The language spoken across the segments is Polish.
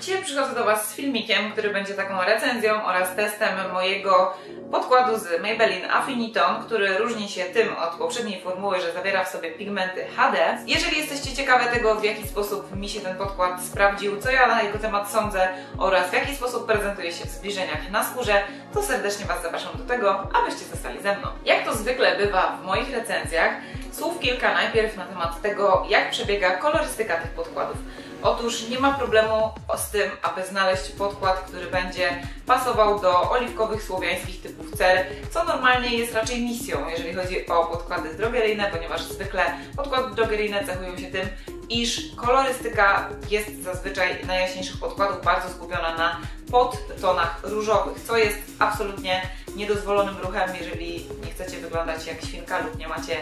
Dzisiaj przychodzę do Was z filmikiem, który będzie taką recenzją oraz testem mojego podkładu z Maybelline Affinitone, który różni się tym od poprzedniej formuły, że zawiera w sobie pigmenty HD. Jeżeli jesteście ciekawe tego, w jaki sposób mi się ten podkład sprawdził, co ja na jego temat sądzę oraz w jaki sposób prezentuje się w zbliżeniach na skórze, to serdecznie Was zapraszam do tego, abyście zostali ze mną. Jak to zwykle bywa w moich recenzjach, słów kilka najpierw na temat tego, jak przebiega kolorystyka tych podkładów. Otóż nie ma problemu z tym, aby znaleźć podkład, który będzie pasował do oliwkowych słowiańskich typów cer, co normalnie jest raczej misją, jeżeli chodzi o podkłady drogeryjne, ponieważ zwykle podkłady drogeryjne cechują się tym, iż kolorystyka jest zazwyczaj najjaśniejszych podkładów bardzo skupiona na podtonach różowych, co jest absolutnie niedozwolonym ruchem, jeżeli nie chcecie wyglądać jak świnka lub nie macie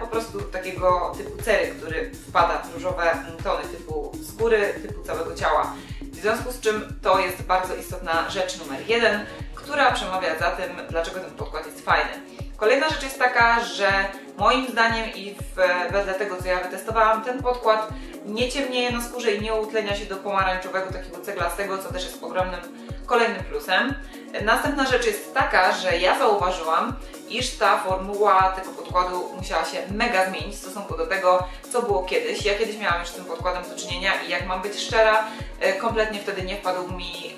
po prostu takiego typu cery, który wpada w różowe tony typu skóry, typu całego ciała. W związku z czym to jest bardzo istotna rzecz numer jeden, która przemawia za tym, dlaczego ten podkład jest fajny. Kolejna rzecz jest taka, że moim zdaniem i wedle tego, co ja wytestowałam, ten podkład nie ciemnieje na skórze i nie utlenia się do pomarańczowego, takiego ceglastego, co też jest ogromnym kolejnym plusem. Następna rzecz jest taka, że ja zauważyłam, iż ta formuła tego podkładu musiała się mega zmienić w stosunku do tego, co było kiedyś. Ja kiedyś miałam już z tym podkładem do czynienia i jak mam być szczera, kompletnie wtedy nie wpadł mi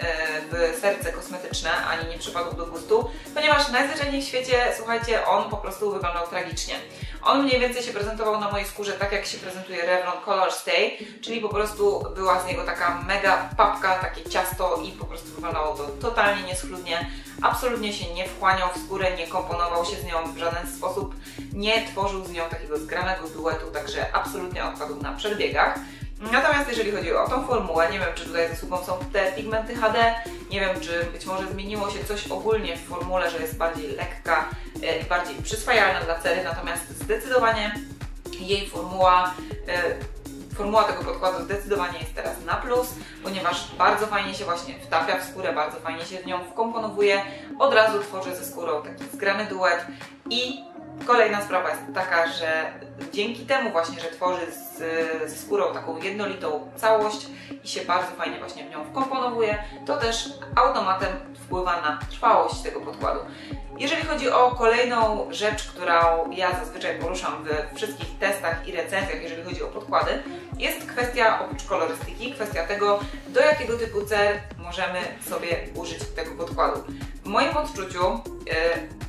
w serce kosmetyczne, ani nie przypadł do gustu, ponieważ najzwyczajniej w świecie, słuchajcie, on po prostu wyglądał tragicznie. On mniej więcej się prezentował na mojej skórze tak, jak się prezentuje Revlon Color Stay, czyli po prostu była z niego taka mega papka, takie ciasto i po prostu wyglądało to totalnie nieschludnie, absolutnie się nie wchłaniał w skórę, nie komponował się z nią w żaden sposób, nie tworzył z nią takiego zgranego duetu, także absolutnie odpadł na przedbiegach. Natomiast jeżeli chodzi o tą formułę, nie wiem, czy tutaj zasługą są te pigmenty HD, nie wiem, czy być może zmieniło się coś ogólnie w formule, że jest bardziej lekka i bardziej przyswajalna dla cery, natomiast zdecydowanie jej formuła tego podkładu zdecydowanie jest teraz na plus, ponieważ bardzo fajnie się właśnie wtapia w skórę, bardzo fajnie się w nią wkomponowuje, od razu tworzy ze skórą taki zgrany duet i kolejna sprawa jest taka, że dzięki temu właśnie, że tworzy ze skórą taką jednolitą całość i się bardzo fajnie właśnie w nią wkomponowuje, to też automatem wpływa na trwałość tego podkładu. Jeżeli chodzi o kolejną rzecz, którą ja zazwyczaj poruszam we wszystkich testach i recenzjach, jeżeli chodzi o podkłady, jest kwestia oprócz kolorystyki, kwestia tego, do jakiego typu cer możemy sobie użyć tego podkładu. W moim odczuciu,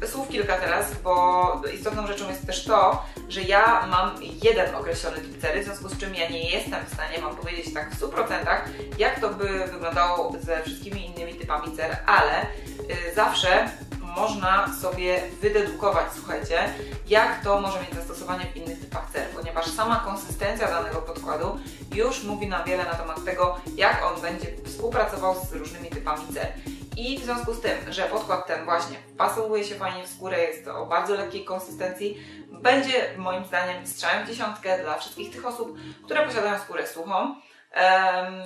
słów kilka teraz, bo istotną rzeczą jest też to, że ja mam jeden określony typ cery, w związku z czym ja nie jestem w stanie wam powiedzieć tak w 100%, jak to by wyglądało ze wszystkimi innymi typami cer, ale zawsze można sobie wydedukować, słuchajcie, jak to może mieć zastosowanie w innych typach cer, ponieważ sama konsystencja danego podkładu już mówi nam wiele na temat tego, jak on będzie współpracował z różnymi typami cer. I w związku z tym, że podkład ten właśnie wpasowuje się fajnie w skórę, jest to o bardzo lekkiej konsystencji, będzie moim zdaniem strzałem w dziesiątkę dla wszystkich tych osób, które posiadają skórę suchą,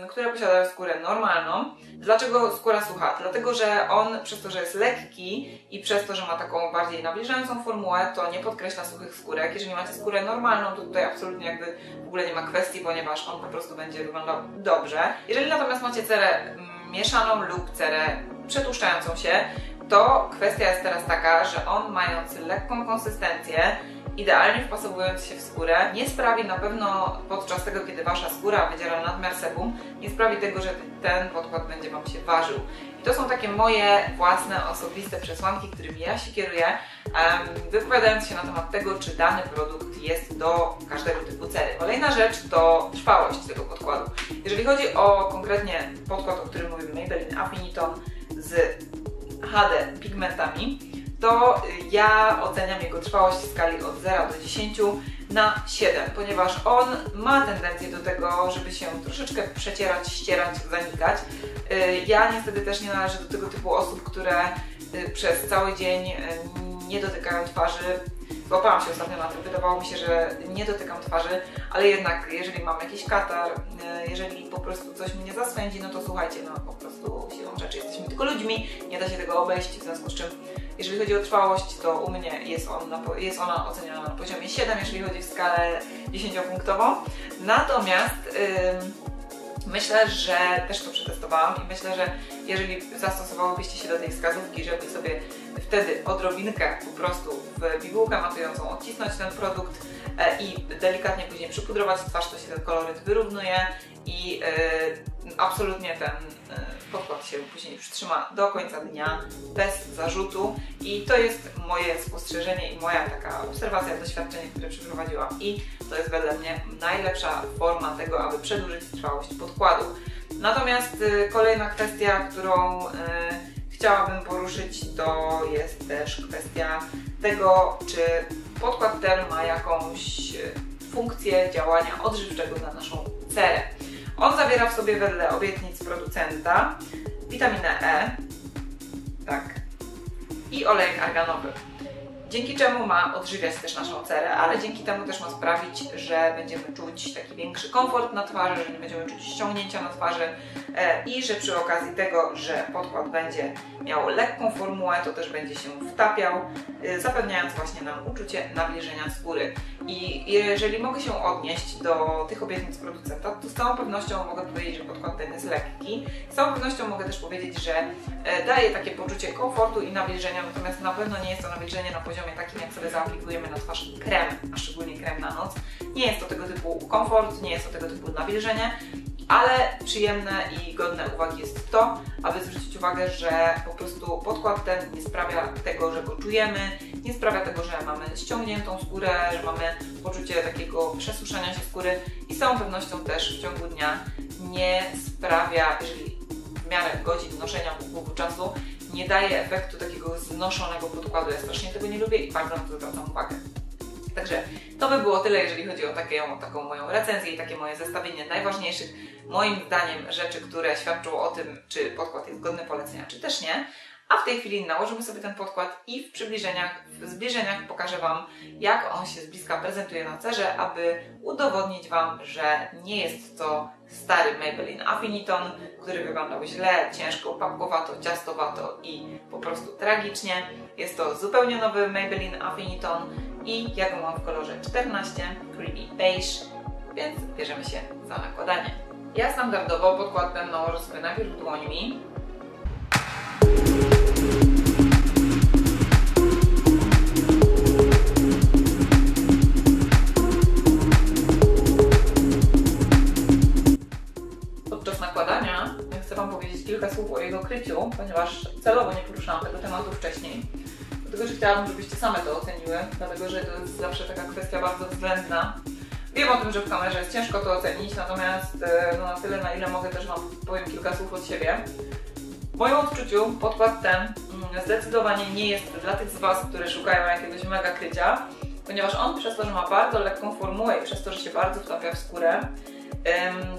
które posiadają skórę normalną. Dlaczego skóra sucha? Dlatego, że on przez to, że jest lekki i przez to, że ma taką bardziej nabliżającą formułę, to nie podkreśla suchych skórek. Jeżeli macie skórę normalną, to tutaj absolutnie jakby w ogóle nie ma kwestii, ponieważ on po prostu będzie wyglądał dobrze. Jeżeli natomiast macie cerę mieszaną lub cerę przetłuszczającą się, to kwestia jest teraz taka, że on, mając lekką konsystencję, idealnie wpasowując się w skórę, nie sprawi na pewno podczas tego, kiedy Wasza skóra wydziela nadmiar sebum, nie sprawi tego, że ten podkład będzie Wam się ważył. I to są takie moje własne, osobiste przesłanki, którymi ja się kieruję, wypowiadając się na temat tego, czy dany produkt jest do każdego typu cery. Kolejna rzecz to trwałość tego podkładu. Jeżeli chodzi o konkretnie podkład, o którym mówimy, Maybelline Affinitone z HD pigmentami, to ja oceniam jego trwałość w skali od 0 do 10 na 7, ponieważ on ma tendencję do tego, żeby się troszeczkę przecierać, ścierać, zanikać. Ja niestety też nie należę do tego typu osób, które przez cały dzień nie dotykają twarzy. Złapałam się ostatnio na tym, wydawało mi się, że nie dotykam twarzy, ale jednak jeżeli mam jakiś katar, jeżeli po prostu coś mnie zaswędzi, no to słuchajcie, no po prostu siłą rzeczy jesteśmy tylko ludźmi, nie da się tego obejść, w związku z czym jeżeli chodzi o trwałość, to u mnie jest ona oceniana na poziomie 7, jeżeli chodzi w skalę 10-punktową. Natomiast Myślę, że też to przetestowałam i myślę, że jeżeli zastosowałybyście się do tej wskazówki, żeby sobie wtedy odrobinkę po prostu w bibułkę matującą odcisnąć ten produkt i delikatnie później przypudrować twarz, to się ten koloryt wyrównuje i absolutnie ten podkład się później przytrzyma do końca dnia bez zarzutu. I to jest moje spostrzeżenie i moja taka obserwacja, doświadczenie, które przeprowadziłam, i to jest wedle mnie najlepsza forma tego, aby przedłużyć trwałość podkładu. Natomiast kolejna kwestia, którą chciałabym poruszyć, to jest też kwestia tego, czy podkład ten ma jakąś funkcję działania odżywczego na naszą cerę. On zawiera w sobie wedle obietnic producenta witaminę E, tak, i olejek arganowy, dzięki czemu ma odżywiać też naszą cerę, ale dzięki temu też ma sprawić, że będziemy czuć taki większy komfort na twarzy, że nie będziemy czuć ściągnięcia na twarzy i że przy okazji tego, że podkład będzie miał lekką formułę, to też będzie się wtapiał, zapewniając właśnie nam uczucie nabliżenia skóry. I jeżeli mogę się odnieść do tych obietnic producenta, to z całą pewnością mogę powiedzieć, że podkład ten jest lekki. Z całą pewnością mogę też powiedzieć, że daje takie poczucie komfortu i nabliżenia, natomiast na pewno nie jest to nabliżenie na poziomie takim, jak sobie zaaplikujemy na twarz krem, a szczególnie krem na noc. Nie jest to tego typu komfort, nie jest to tego typu nabliżenie, ale przyjemne i godne uwagi jest to, aby zwrócić uwagę, że po prostu podkład ten nie sprawia tego, że go czujemy, nie sprawia tego, że mamy ściągniętą skórę, że mamy poczucie takiego przesuszenia się skóry, i z całą pewnością też w ciągu dnia nie sprawia, jeżeli w miarę godzin noszenia upływu czasu, nie daje efektu takiego znoszonego podkładu. Ja strasznie tego nie lubię i bardzo na to zwracam uwagę. Także to by było tyle, jeżeli chodzi o taką moją recenzję i takie moje zestawienie najważniejszych, moim zdaniem, rzeczy, które świadczą o tym, czy podkład jest godny polecenia, czy też nie. A w tej chwili nałożymy sobie ten podkład i w zbliżeniach pokażę Wam, jak on się z bliska prezentuje na cerze, aby udowodnić Wam, że nie jest to stary Maybelline Affinitone, który wyglądał źle, ciężko, papkowato, ciastowato i po prostu tragicznie. Jest to zupełnie nowy Maybelline Affinitone i ja go mam w kolorze 14, Creamy Beige, więc bierzemy się za nakładanie. Ja standardowo podkład ten nałożę sobie najpierw dłońmi. Kilka słów o jego kryciu, ponieważ celowo nie poruszałam tego tematu wcześniej, dlatego że chciałabym, żebyście same to oceniły, dlatego że to jest zawsze taka kwestia bardzo względna. Wiem o tym, że w kamerze jest ciężko to ocenić, natomiast no, na tyle, na ile mogę, też Wam powiem kilka słów od siebie. W moim odczuciu podkład ten zdecydowanie nie jest dla tych z Was, które szukają jakiegoś mega krycia, ponieważ on przez to, że ma bardzo lekką formułę i przez to, że się bardzo wtapia w skórę,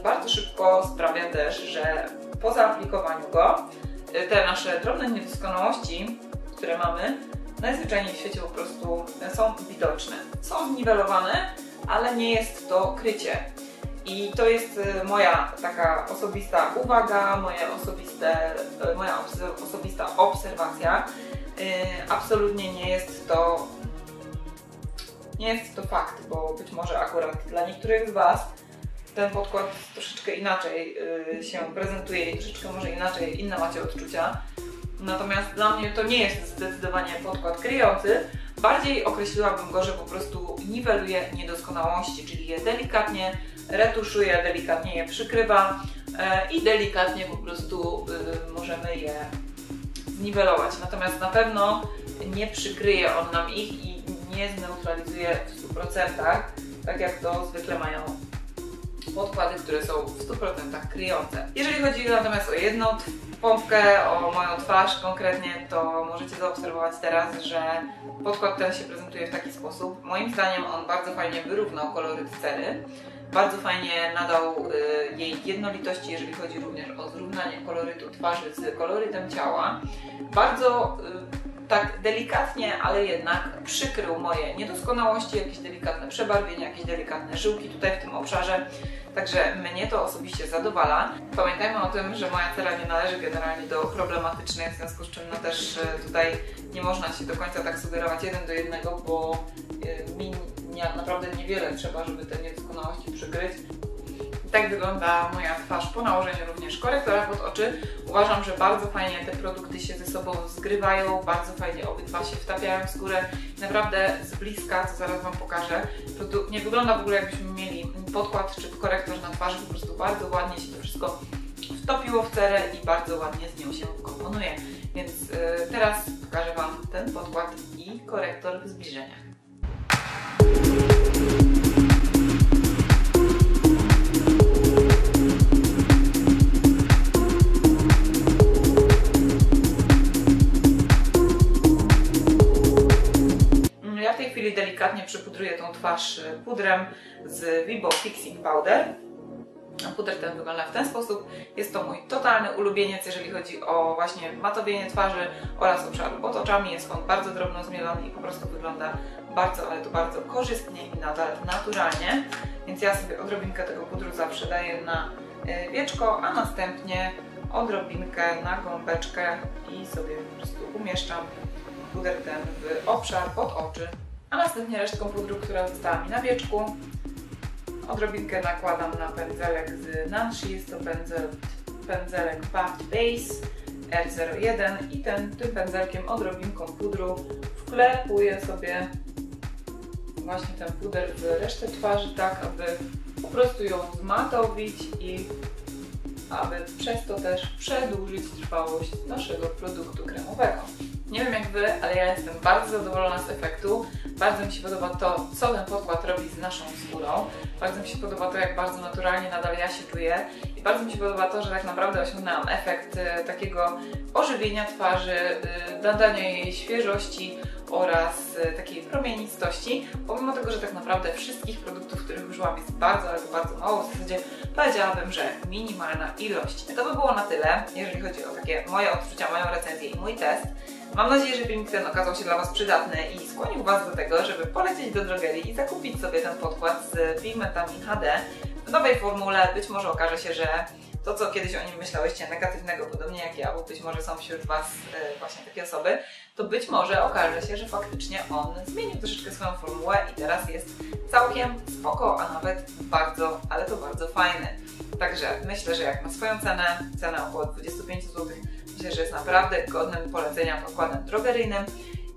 bardzo szybko sprawia też, że po zaaplikowaniu go te nasze drobne niedoskonałości, które mamy, najzwyczajniej w świecie po prostu są widoczne. Są zniwelowane, ale nie jest to krycie. I to jest moja taka osobista uwaga, moja osobista obserwacja. Absolutnie nie jest to fakt, bo być może akurat dla niektórych z Was ten podkład troszeczkę inaczej się prezentuje i troszeczkę może inaczej, inne macie odczucia. Natomiast dla mnie to nie jest zdecydowanie podkład kryjący. Bardziej określiłabym go, że po prostu niweluje niedoskonałości, czyli je delikatnie retuszuje, delikatnie je przykrywa i delikatnie po prostu możemy je zniwelować. Natomiast na pewno nie przykryje on nam ich i nie zneutralizuje w 100%, tak jak to zwykle mają podkłady, które są w 100% kryjące. Jeżeli chodzi natomiast o jedną pompkę, o moją twarz konkretnie, to możecie zaobserwować teraz, że podkład ten się prezentuje w taki sposób. Moim zdaniem on bardzo fajnie wyrównał koloryt cery, bardzo fajnie nadał jej jednolitości, jeżeli chodzi również o zrównanie kolorytu twarzy z kolorytem ciała. Bardzo tak delikatnie, ale jednak przykrył moje niedoskonałości, jakieś delikatne przebarwienia, jakieś delikatne żyłki tutaj w tym obszarze. Także mnie to osobiście zadowala. Pamiętajmy o tym, że moja cera nie należy generalnie do problematycznych, w związku z czym no też tutaj nie można się do końca tak sugerować 1 do 1, bo mi naprawdę niewiele trzeba, żeby te niedoskonałości przykryć. Tak wygląda moja twarz po nałożeniu również korektora pod oczy. Uważam, że bardzo fajnie te produkty się ze sobą zgrywają, bardzo fajnie obydwa się wtapiają w skórę. Naprawdę z bliska, co zaraz Wam pokażę, nie wygląda w ogóle jakbyśmy mieli podkład czy korektor na twarzy, po prostu bardzo ładnie się to wszystko wtopiło w cerę i bardzo ładnie z nią się komponuje. Więc teraz pokażę Wam ten podkład i korektor w zbliżeniach. Delikatnie przypudruję tą twarz pudrem z Wibo Fixing Powder. Puder ten wygląda w ten sposób. Jest to mój totalny ulubieniec, jeżeli chodzi o właśnie matowienie twarzy oraz obszar pod oczami. Jest on bardzo drobno zmielony i po prostu wygląda bardzo, ale to bardzo korzystnie i nadal naturalnie. Więc ja sobie odrobinkę tego pudru zawsze daję na wieczko, a następnie odrobinkę na gąbeczkę i sobie po prostu umieszczam puder ten w obszar pod oczy. A następnie resztką pudru, która została mi na wieczku, odrobinkę nakładam na pędzelek z Nanshi. Jest to pędzelek Puffed Base R01 i tym pędzelkiem odrobinką pudru wklepuję sobie właśnie ten puder w resztę twarzy, tak aby po prostu ją zmatowić i aby przez to też przedłużyć trwałość naszego produktu kremowego. Nie wiem jak Wy, ale ja jestem bardzo zadowolona z efektu. Bardzo mi się podoba to, co ten podkład robi z naszą skórą. Bardzo mi się podoba to, jak bardzo naturalnie nadal ja się czuję. I bardzo mi się podoba to, że tak naprawdę osiągnęłam efekt takiego ożywienia twarzy, nadania jej świeżości oraz takiej promienistości. Pomimo tego, że tak naprawdę wszystkich produktów, których użyłam jest bardzo, ale to bardzo mało. W zasadzie powiedziałabym, że minimalna ilość. To by było na tyle, jeżeli chodzi o takie moje odczucia, moją recenzję i mój test. Mam nadzieję, że filmik ten okazał się dla Was przydatny i skłonił Was do tego, żeby polecieć do drogerii i zakupić sobie ten podkład z pigmentami HD w nowej formule. Być może okaże się, że to, co kiedyś o nim myślałyście negatywnego, podobnie jak ja, bo być może są wśród Was właśnie takie osoby, to być może okaże się, że faktycznie on zmienił troszeczkę swoją formułę i teraz jest całkiem spoko, a nawet bardzo, ale to bardzo fajny. Także myślę, że jak ma swoją cenę, cena około 25 zł, myślę, że jest naprawdę godnym polecenia podkładem drogeryjnym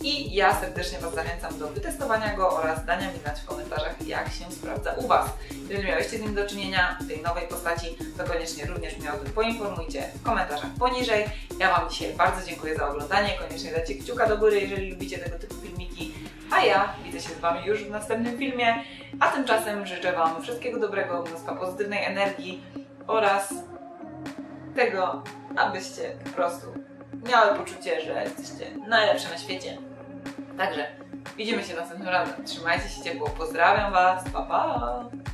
i ja serdecznie Was zachęcam do wytestowania go oraz dania mi znać w komentarzach, jak się sprawdza u Was. Jeżeli miałyście z nim do czynienia w tej nowej postaci, to koniecznie również mnie o tym poinformujcie w komentarzach poniżej. Ja Wam dzisiaj bardzo dziękuję za oglądanie, koniecznie dajcie kciuka do góry, jeżeli lubicie tego typu filmiki, a ja widzę się z Wami już w następnym filmie, a tymczasem życzę Wam wszystkiego dobrego, mnóstwa pozytywnej energii oraz tego, abyście po prostu miały poczucie, że jesteście najlepsze na świecie. Także widzimy się następnym razem. Trzymajcie się ciepło. Pozdrawiam Was. Pa, pa!